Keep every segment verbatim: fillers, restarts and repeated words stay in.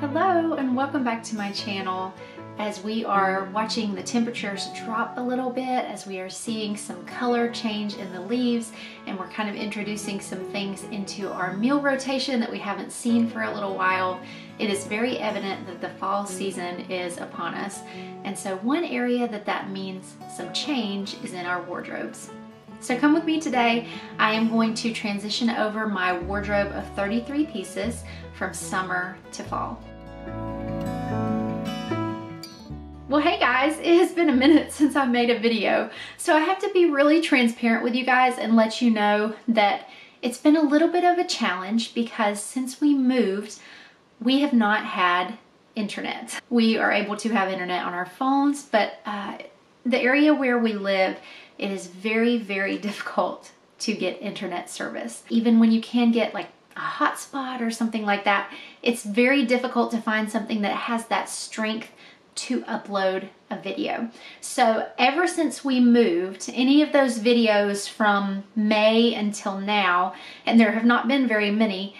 Hello and welcome back to my channel as we are watching the temperatures drop a little bit, as we are seeing some color change in the leaves, and we're kind of introducing some things into our meal rotation that we haven't seen for a little while. It is very evident that the fall season is upon us, and so one area that that means some change is in our wardrobes. So come with me today. I am going to transition over my wardrobe of thirty-three pieces from summer to fall. Well, hey guys, it has been a minute since I made a video, so I have to be really transparent with you guys and let you know that it's been a little bit of a challenge because since we moved, we have not had internet. We are able to have internet on our phones, but uh, the area where we live, it is very, very difficult to get internet service. Even when you can get like a hotspot or something like that, it's very difficult to find something that has that strength to upload a video. So ever since we moved, any of those videos from May until now, and there have not been very many,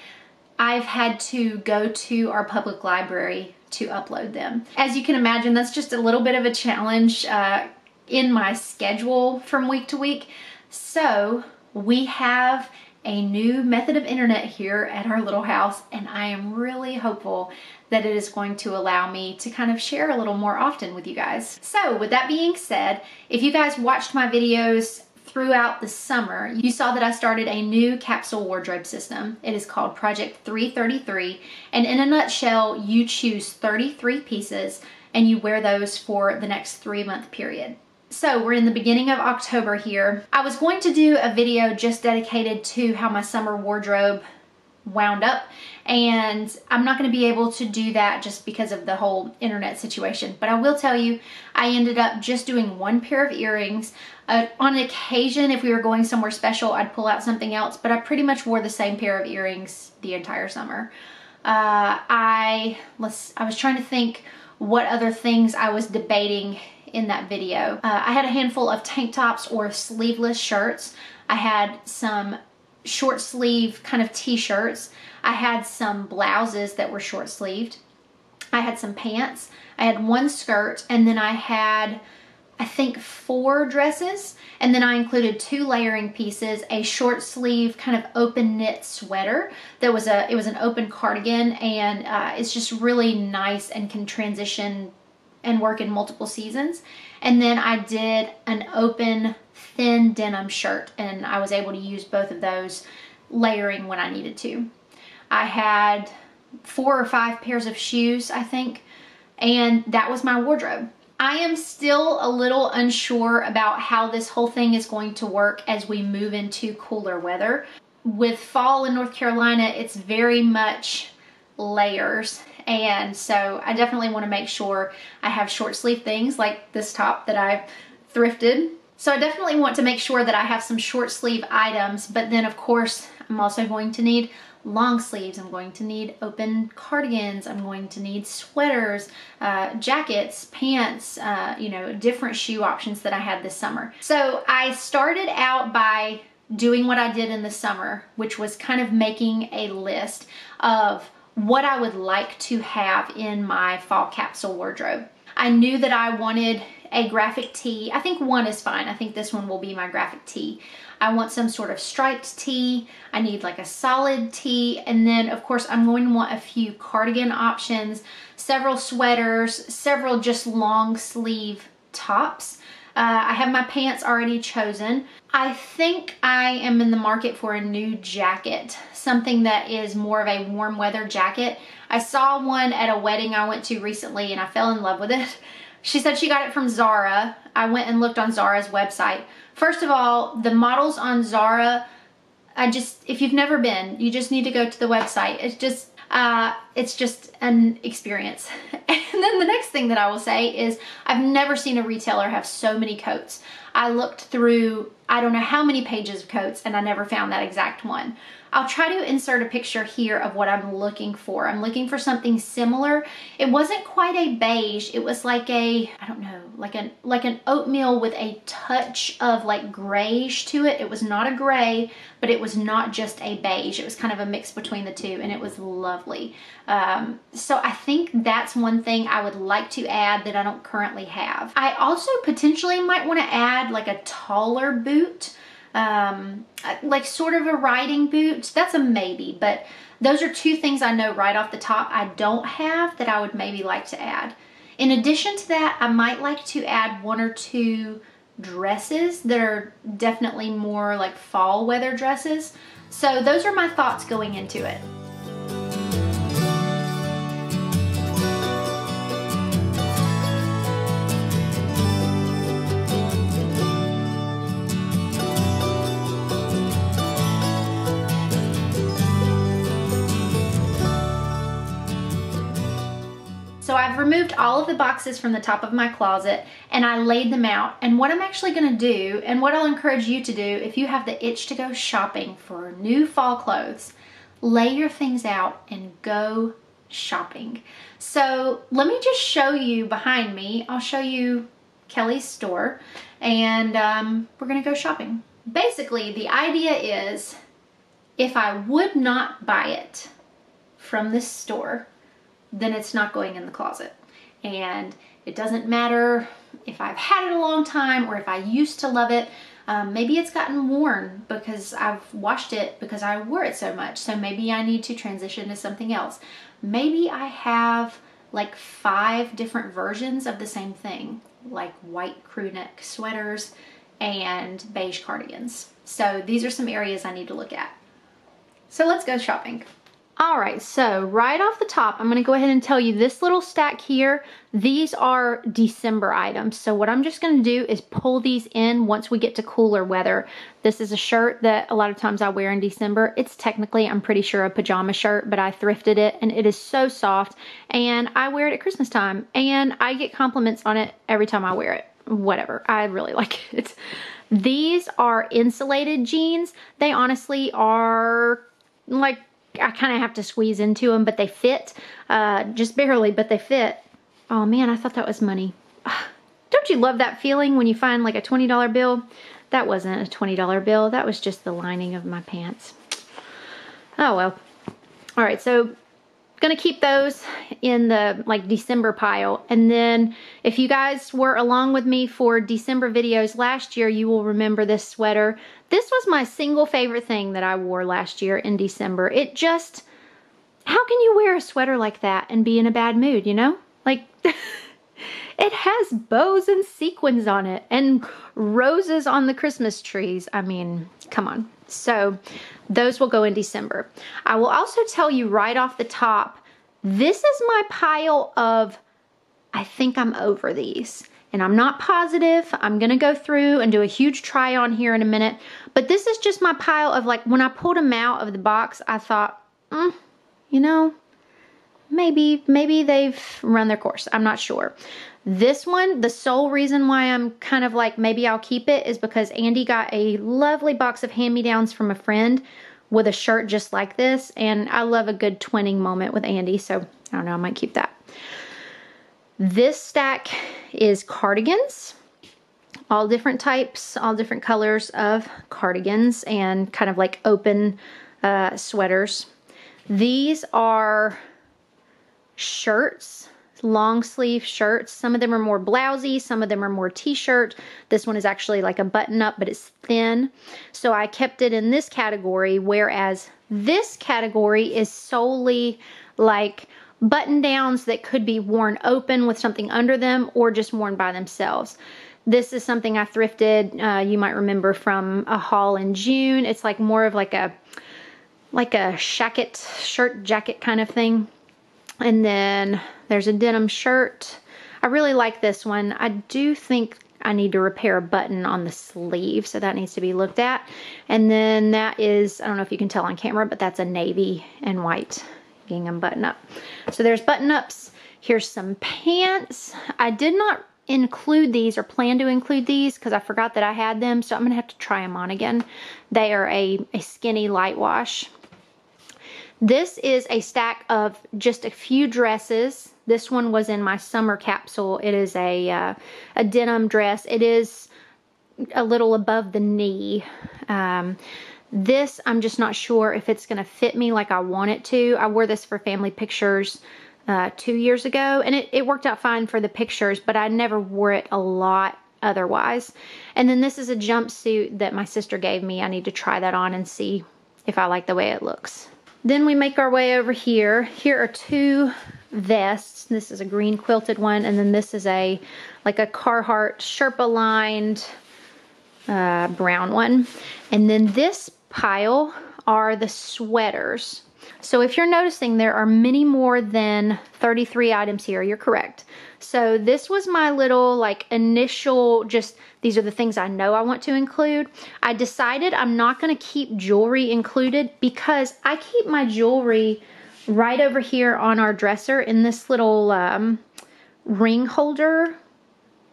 I've had to go to our public library to upload them. As you can imagine, that's just a little bit of a challenge uh, in my schedule from week to week. So we have a new method of internet here at our little house, and I am really hopeful that it is going to allow me to kind of share a little more often with you guys. So with that being said, if you guys watched my videos throughout the summer, you saw that I started a new capsule wardrobe system. It is called Project three thirty-three, and in a nutshell, you choose thirty-three pieces and you wear those for the next three month period. So we're in the beginning of October here. I was going to do a video just dedicated to how my summer wardrobe wound up, and I'm not going to be able to do that just because of the whole internet situation, but I will tell you I ended up just doing one pair of earrings. Uh, on occasion, if we were going somewhere special, I'd pull out something else, but I pretty much wore the same pair of earrings the entire summer. Uh, I, let's, I was trying to think what other things I was debating in that video. Uh, I had a handful of tank tops or sleeveless shirts. I had some short sleeve kind of t-shirts. I had some blouses that were short sleeved. I had some pants. I had one skirt, and then I had, I think, four dresses, and then I included two layering pieces, a short sleeve kind of open knit sweater that was a, it was an open cardigan, and uh, it's just really nice and can transition and work in multiple seasons. And then I did an open thin denim shirt, and I was able to use both of those, layering when I needed to. I had four or five pairs of shoes, I think, and that was my wardrobe. I am still a little unsure about how this whole thing is going to work as we move into cooler weather. With fall in North Carolina, it's very much layers, and so I definitely want to make sure I have short sleeve things like this top that I thrifted. So I definitely want to make sure that I have some short sleeve items, but then of course I'm also going to need long sleeves, I'm going to need open cardigans, I'm going to need sweaters, uh, jackets, pants, uh, you know, different shoe options that I had this summer. So I started out by doing what I did in the summer, which was kind of making a list of what I would like to have in my fall capsule wardrobe. I knew that I wanted a graphic tee. I think one is fine. I think this one will be my graphic tee. I want some sort of striped tee. I need like a solid tee. And then of course I'm going to want a few cardigan options, several sweaters, several just long sleeve tops. Uh, I have my pants already chosen. I think I am in the market for a new jacket, something that is more of a warm weather jacket. I saw one at a wedding I went to recently and I fell in love with it. She said she got it from Zara. I went and looked on Zara's website. First of all, the models on Zara, I just, if you've never been, you just need to go to the website. It's just, uh, it's just an experience. And then the next thing that I will say is I've never seen a retailer have so many coats. I looked through I don't know how many pages of coats and I never found that exact one. I'll try to insert a picture here of what I'm looking for. I'm looking for something similar. It wasn't quite a beige. It was like a, I don't know, like an, like an oatmeal with a touch of like grayish to it. It was not a gray, but it was not just a beige. It was kind of a mix between the two, and it was lovely. Um, so I think that's one thing I would like to add that I don't currently have. I also potentially might want to add like a taller boot, um, like sort of a riding boot. That's a maybe, but those are two things I know right off the top I don't have that I would maybe like to add. In addition to that, I might like to add one or two dresses that are definitely more like fall weather dresses. So those are my thoughts going into it. So I've removed all of the boxes from the top of my closet and I laid them out. And what I'm actually going to do, and what I'll encourage you to do if you have the itch to go shopping for new fall clothes, lay your things out and go shopping. So let me just show you behind me. I'll show you Kelly's store and um, we're going to go shopping. Basically, the idea is if I would not buy it from this store, then it's not going in the closet. And it doesn't matter if I've had it a long time or if I used to love it. Um, maybe it's gotten worn because I've washed it because I wore it so much. So maybe I need to transition to something else. Maybe I have like five different versions of the same thing, like white crew neck sweaters and beige cardigans. So these are some areas I need to look at. So let's go shopping. All right, so right off the top, I'm gonna go ahead and tell you this little stack here, these are December items. So what I'm just gonna do is pull these in once we get to cooler weather. This is a shirt that a lot of times I wear in December. It's technically, I'm pretty sure, a pajama shirt, but I thrifted it and it is so soft and I wear it at Christmas time and I get compliments on it every time I wear it. Whatever, I really like it. These are insulated jeans. They honestly are like, I kind of have to squeeze into them, but they fit, uh, just barely, but they fit. Oh man, I thought that was money. Don't you love that feeling when you find like a twenty dollar bill? That wasn't a twenty dollar bill. That was just the lining of my pants. Oh well. All right, so gonna keep those in the like December pile. And then if you guys were along with me for December videos last year, you will remember this sweater. This was my single favorite thing that I wore last year in December. It just, how can you wear a sweater like that and be in a bad mood, you know? Like it has bows and sequins on it and roses on the Christmas trees. I mean, come on. So those will go in December. I will also tell you right off the top, this is my pile of, I think I'm over these. And I'm not positive. I'm gonna go through and do a huge try on here in a minute. But this is just my pile of like, when I pulled them out of the box, I thought, mm, you know, maybe, maybe they've run their course. I'm not sure. This one, the sole reason why I'm kind of like, maybe I'll keep it is because Andy got a lovely box of hand-me-downs from a friend with a shirt just like this. And I love a good twinning moment with Andy. So I don't know, I might keep that. This stack is cardigans, all different types, all different colors of cardigans and kind of like open uh, sweaters. These are shirts. Long sleeve shirts. Some of them are more blousy, some of them are more t-shirt. This one is actually like a button up, but it's thin. So I kept it in this category, whereas this category is solely like button downs that could be worn open with something under them or just worn by themselves. This is something I thrifted, uh, you might remember from a haul in June. It's like more of like a, like a shacket, shirt jacket kind of thing. And then there's a denim shirt. I really like this one. I do think I need to repair a button on the sleeve, so that needs to be looked at. And then that is, I don't know if you can tell on camera, but that's a navy and white gingham button up. So there's button ups. Here's some pants. I did not include these or plan to include these because I forgot that I had them, so I'm gonna have to try them on again. They are a, a skinny light wash. This is a stack of just a few dresses. This one was in my summer capsule. It is a, uh, a denim dress. It is a little above the knee. Um, This, I'm just not sure if it's going to fit me like I want it to. I wore this for family pictures uh, two years ago, and it, it worked out fine for the pictures, but I never wore it a lot otherwise. And then this is a jumpsuit that my sister gave me. I need to try that on and see if I like the way it looks. Then we make our way over here. Here are two vests. This is a green quilted one, and then this is a like a Carhartt Sherpa lined uh, brown one. And then this pile are the sweaters. So if you're noticing, there are many more than thirty-three items here. You're correct. So this was my little like initial, just these are the things I know I want to include. I decided I'm not going to keep jewelry included because I keep my jewelry right over here on our dresser in this little um, ring holder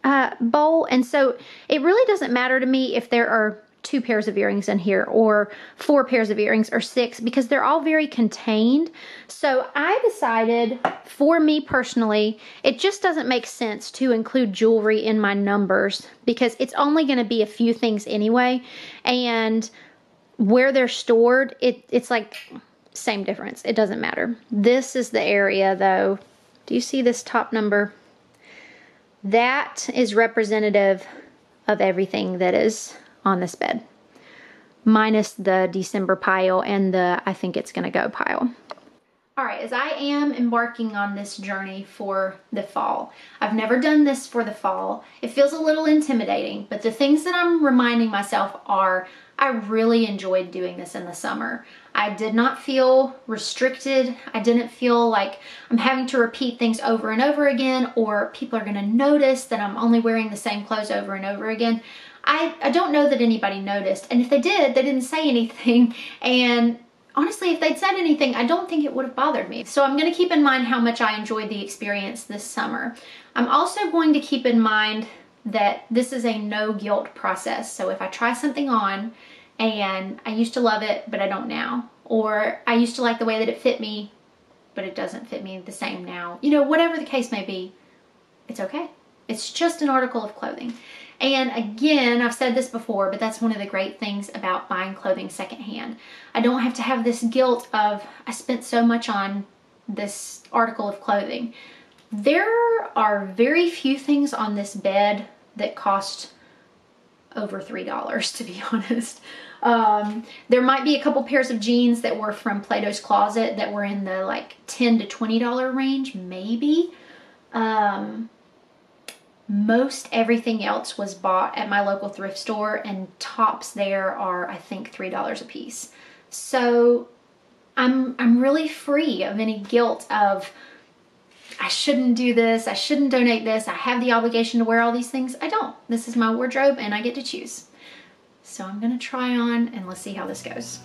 uh, bowl. And so it really doesn't matter to me if there are two pairs of earrings in here or four pairs of earrings or six, because they're all very contained. So I decided for me personally, it just doesn't make sense to include jewelry in my numbers because it's only going to be a few things anyway. And where they're stored, it, it's like same difference. It doesn't matter. This is the area though. Do you see this top number? That is representative of everything that is on this bed, minus the December pile and the I think it's gonna go pile. All right, as I am embarking on this journey for the fall, I've never done this for the fall. It feels a little intimidating, but the things that I'm reminding myself are I really enjoyed doing this in the summer. I did not feel restricted. I didn't feel like I'm having to repeat things over and over again, or people are gonna notice that I'm only wearing the same clothes over and over again. I, I don't know that anybody noticed, and if they did, they didn't say anything, and honestly, if they'd said anything, I don't think it would have bothered me. So I'm going to keep in mind how much I enjoyed the experience this summer. I'm also going to keep in mind that this is a no guilt process, so if I try something on and I used to love it, but I don't now, or I used to like the way that it fit me, but it doesn't fit me the same now, you know, whatever the case may be, it's okay. It's just an article of clothing. And again, I've said this before, but that's one of the great things about buying clothing secondhand. I don't have to have this guilt of, I spent so much on this article of clothing. There are very few things on this bed that cost over three dollars, to be honest. Um, there might be a couple pairs of jeans that were from Plato's Closet that were in the like ten to twenty dollar range, maybe. Um, Most everything else was bought at my local thrift store, and tops there are, I think, three dollars a piece. So I'm, I'm really free of any guilt of, I shouldn't do this, I shouldn't donate this, I have the obligation to wear all these things. I don't. This is my wardrobe and I get to choose. So I'm gonna try on and let's see how this goes.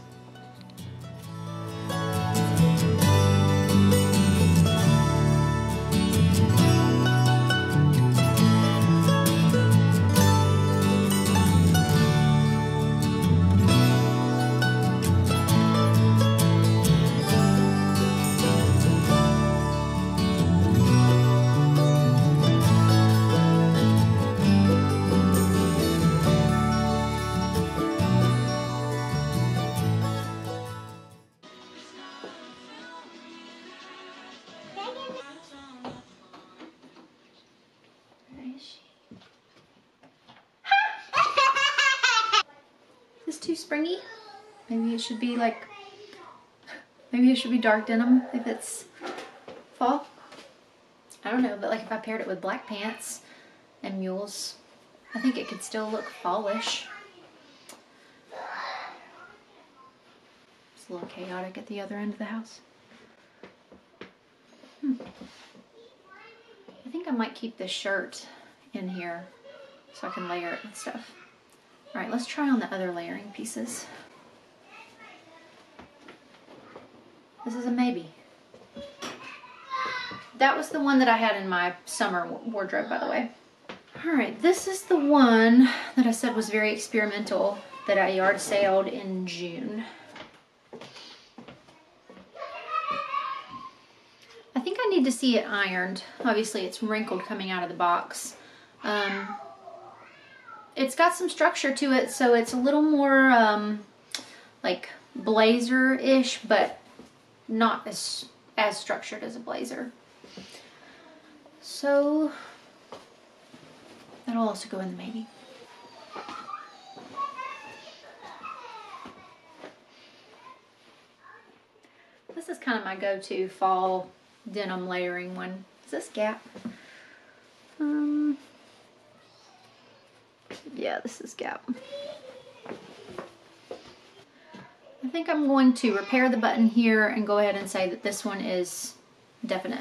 Too springy. Maybe it should be like, maybe it should be dark denim if it's fall. I don't know, but like if I paired it with black pants and mules, I think it could still look fallish. It's a little chaotic at the other end of the house. Hmm. I think I might keep this shirt in here so I can layer it and stuff. All right, let's try on the other layering pieces. This is a maybe. That was the one that I had in my summer wardrobe, by the way. All right, this is the one that I said was very experimental that I yard saled in June. I think I need to see it ironed. Obviously, it's wrinkled coming out of the box. Um, It's got some structure to it, so it's a little more um, like blazer-ish, but not as as structured as a blazer. So that'll also go in the maybe. This is kind of my go-to fall denim layering one. Is this Gap? Um, yeah, this is Gap. I think I'm going to repair the button here and go ahead and say that this one is definite.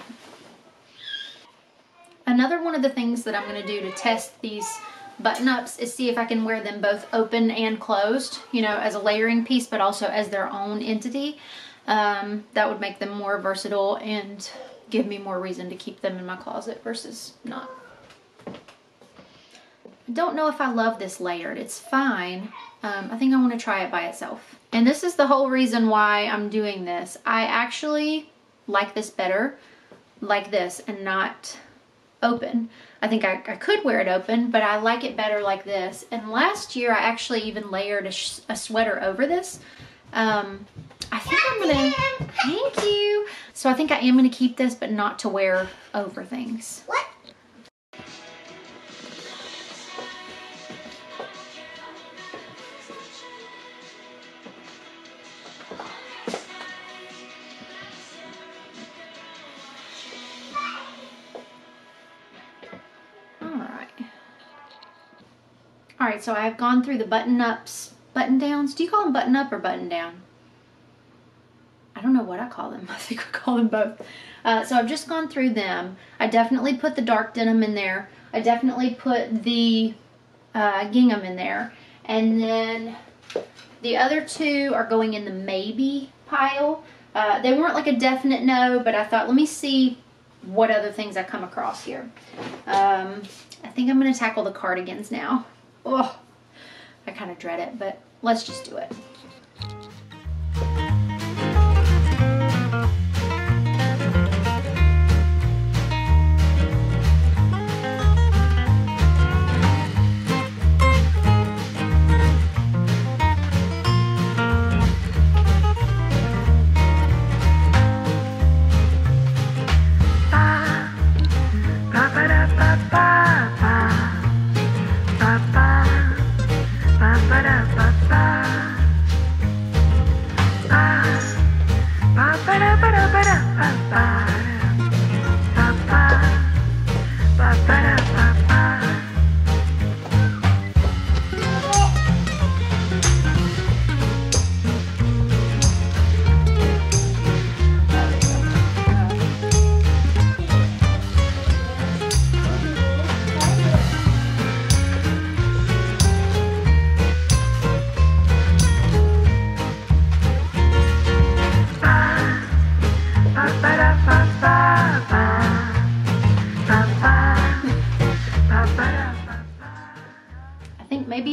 Another one of the things that I'm going to do to test these button-ups is see if I can wear them both open and closed, you know, as a layering piece, but also as their own entity. Um, that would make them more versatile and give me more reason to keep them in my closet versus not. I don't know if I love this layered. It's fine. Um, I think I want to try it by itself. And this is the whole reason why I'm doing this. I actually like this better like this and not open. I think I, I could wear it open, but I like it better like this. And last year I actually even layered a, sh a sweater over this. Um, I think I'm gonna, thank you. So I think I am gonna keep this, but not to wear over things. What? All right. All right, so I've gone through the button ups, button downs. Do you call them button up or button down? I don't know what I call them. I think I call them both. Uh, so I've just gone through them. I definitely put the dark denim in there. I definitely put the uh, gingham in there. And then the other two are going in the maybe pile. Uh, they weren't like a definite no, but I thought, let me see what other things I come across here. Um, I think I'm going to tackle the cardigans now. Oh, I kind of dread it, but let's just do it.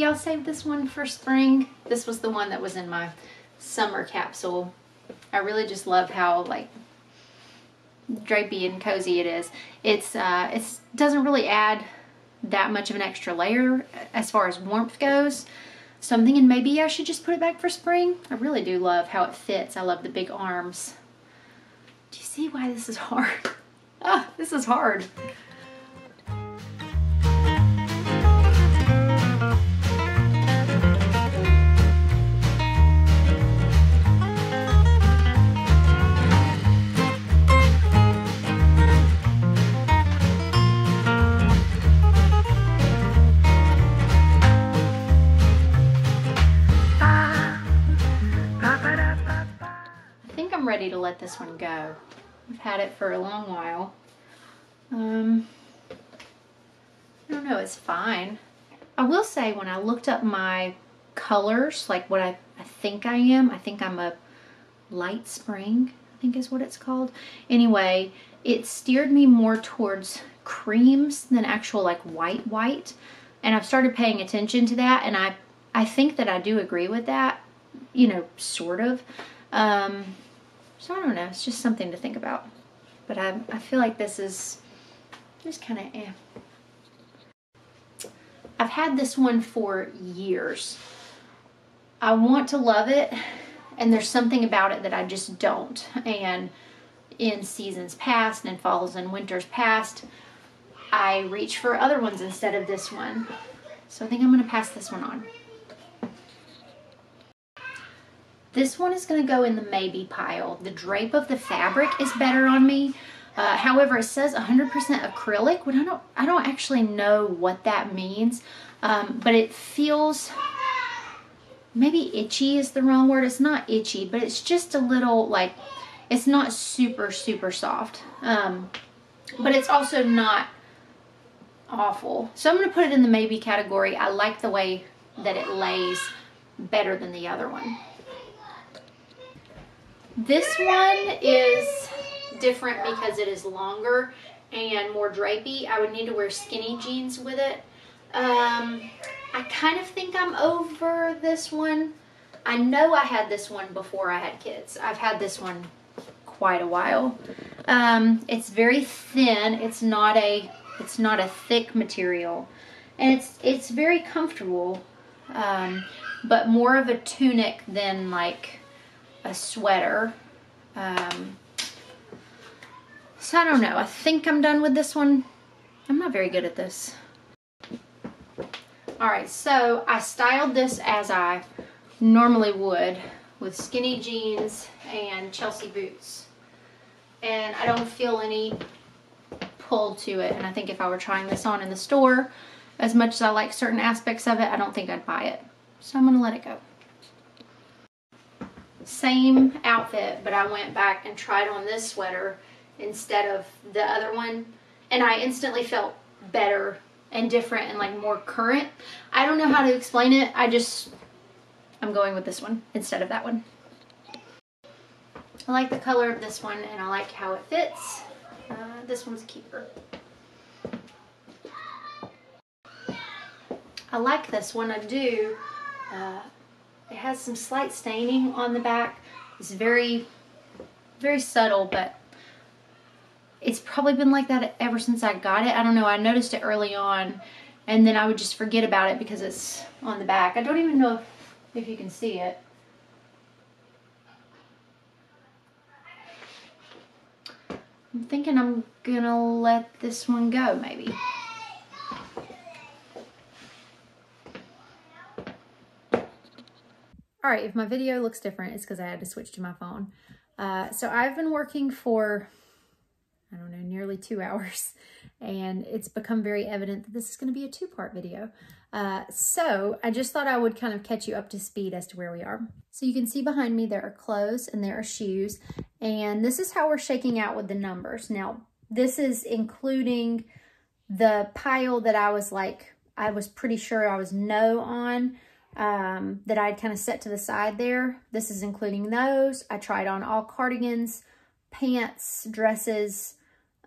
I'll save this one for spring. This was the one that was in my summer capsule. I really just love how like drapey and cozy it is. It's uh, it's doesn't really add that much of an extra layer as far as warmth goes. So I'm thinking maybe I should just put it back for spring. I really do love how it fits. I love the big arms. Do you see why this is hard? Ah, this is hard. Ready to let this one go. I've had it for a long while. Um, I don't know, it's fine. I will say when I looked up my colors, like what I, I think I am, I think I'm a light spring, I think is what it's called. Anyway, it steered me more towards creams than actual like white white. And I've started paying attention to that, and I, I think that I do agree with that, you know, sort of. Um, So I don't know, it's just something to think about. But I, I feel like this is just kind of eh. I've had this one for years. I want to love it, and there's something about it that I just don't. And in seasons past, and in falls and winters past, I reach for other ones instead of this one. So I think I'm going to pass this one on. This one is going to go in the maybe pile. The drape of the fabric is better on me. Uh, however, it says one hundred percent acrylic, when I don't, I don't actually know what that means, um, but it feels, maybe itchy is the wrong word. It's not itchy, but it's just a little, like, it's not super, super soft, um, but it's also not awful. So I'm going to put it in the maybe category. I like the way that it lays better than the other one. This one is different because it is longer and more drapey. I would need to wear skinny jeans with it. Um, I kind of think I'm over this one. I know I had this one before I had kids. I've had this one quite a while. Um, it's very thin. It's not a it's not a thick material, and it's it's very comfortable, um, but more of a tunic than like a sweater. Um, so I don't know. I think I'm done with this one. I'm not very good at this. Alright, so I styled this as I normally would, with skinny jeans and Chelsea boots. And I don't feel any pull to it. And I think if I were trying this on in the store, as much as I like certain aspects of it, I don't think I'd buy it. So I'm going to let it go. Same outfit, but I went back and tried on this sweater instead of the other one, and I instantly felt better and different and like more current. I don't know how to explain it. I just, I'm going with this one instead of that one. I like the color of this one, and I like how it fits. Uh, this one's a keeper. I like this one. I do. Uh, It has some slight staining on the back. It's very, very subtle, but it's probably been like that ever since I got it. I don't know, I noticed it early on, and then I would just forget about it because it's on the back. I don't even know if, if you can see it. I'm thinking I'm gonna let this one go, maybe. All right, if my video looks different, it's because I had to switch to my phone. Uh, so I've been working for, I don't know, nearly two hours, and it's become very evident that this is going to be a two-part video. Uh, so I just thought I would kind of catch you up to speed as to where we are. So you can see behind me there are clothes and there are shoes, and this is how we're shaking out with the numbers. Now, this is including the pile that I was like, I was pretty sure I was no on. Um, that I'd kind of set to the side there. This is including those. I tried on all cardigans, pants, dresses,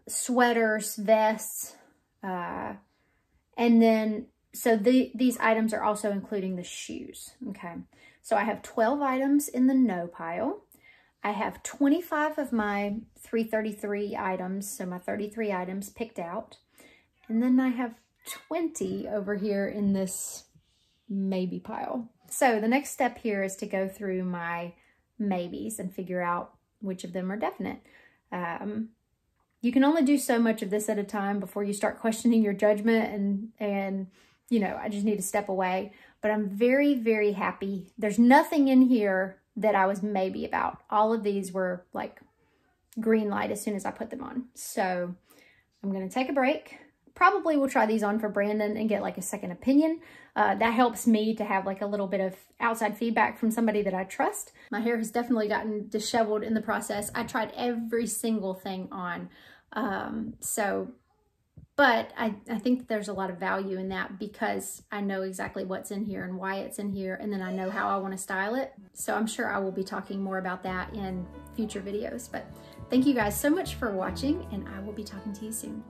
sweaters, vests, uh, and then, so the, these items are also including the shoes, okay? So I have twelve items in the no pile. I have twenty-five of my three thirty-three items, so my thirty-three items picked out. And then I have twenty over here in this maybe pile. So the next step here is to go through my maybes and figure out which of them are definite. Um, you can only do so much of this at a time before you start questioning your judgment, and, and you know, I just need to step away. But I'm very, very happy. There's nothing in here that I was maybe about. All of these were like green light as soon as I put them on. So I'm going to take a break. Probably will try these on for Brandon and get like a second opinion. Uh, that helps me to have like a little bit of outside feedback from somebody that I trust. My hair has definitely gotten disheveled in the process. I tried every single thing on. Um, so, but I, I think there's a lot of value in that because I know exactly what's in here and why it's in here. And then I know how I want to style it. So I'm sure I will be talking more about that in future videos. But thank you guys so much for watching, and I will be talking to you soon.